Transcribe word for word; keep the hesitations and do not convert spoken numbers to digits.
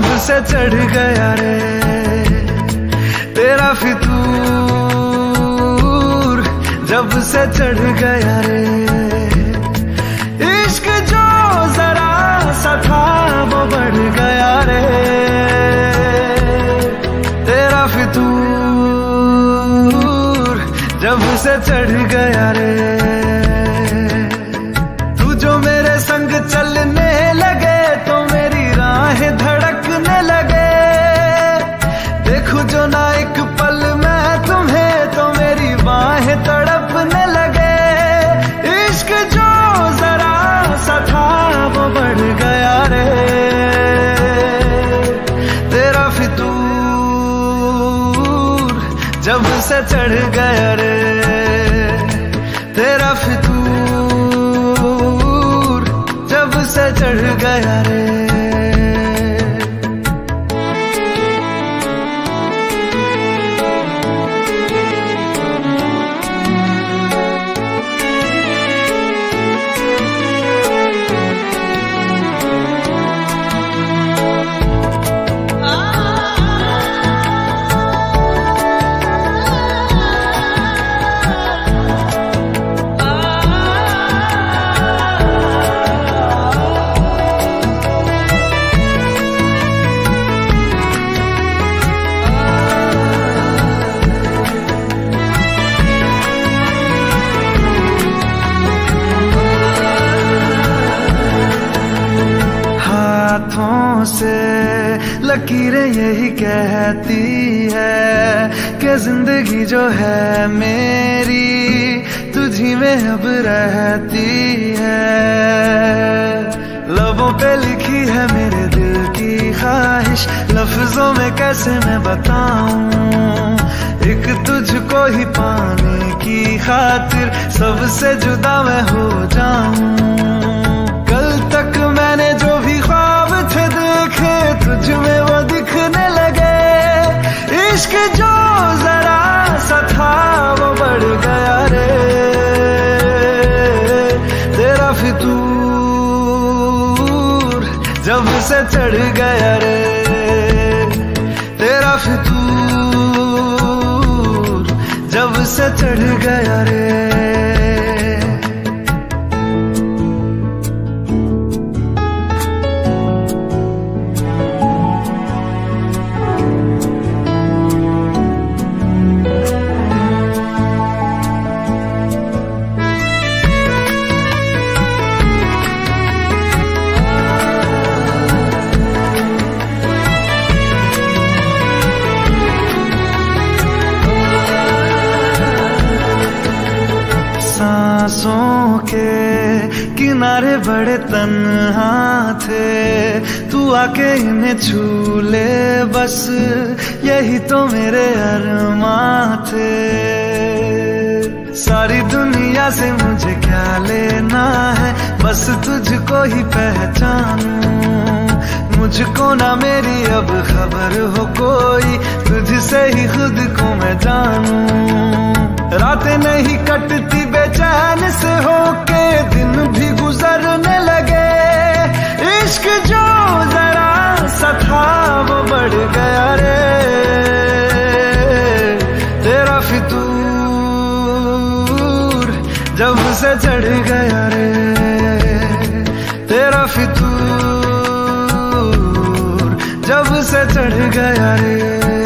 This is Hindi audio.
लब से चढ़ गया रे तेरा फितूर, जब से चढ़ गया रे। इश्क जो जरा सा था वो बढ़ गया रे तेरा फितूर, जब से चढ़ गया रे। तू जो मेरे संग चलने लगे तो मेरी राहें धड़कने लगे, देखो जो ना एक पल मैं तुम्हें तो मेरी बाहें तड़पने लगे। इश्क जो जरा सा था वो बढ़ गया रे तेरा फितूर, जब से चढ़ गया रे तेरा फितूर, जब से चढ़ गया रे। से लकीरें यही कहती है कि जिंदगी जो है मेरी तुझी में अब रहती है। लबों पे लिखी है मेरे दिल की ख्वाहिश, लफ्जों में कैसे मैं बताऊं, एक तुझको ही पाने की खातिर सबसे जुदा मैं हो जाऊं। कल तक मैंने जो भी ख्वाब थे देखे तुझ में वो दिखने लगे, इश्क जो जरा सा था वो बढ़ गया रे तेरा फितूर, जब से चढ़ गया रे तेरा फितूर, जब से चढ़ गया रे। सांसों के किनारे बड़े तन्हा थे, तू आके इन्हें छू ले बस यही तो मेरे अरमां थे। सारी दुनिया से मुझे क्या लेना है, बस तुझको ही पहचानूं, मुझको ना मेरी अब खबर हो कोई, तुझसे ही खुद को मैं जानूं। रातें नहीं कटती बेचैन से होके दिन भी गुजरने लगे, इश्क जो जरा सा था वो बढ़ गया रे तेरा फितूर, जब से चढ़ गया रे तेरा फितूर, जब से चढ़ गया रे।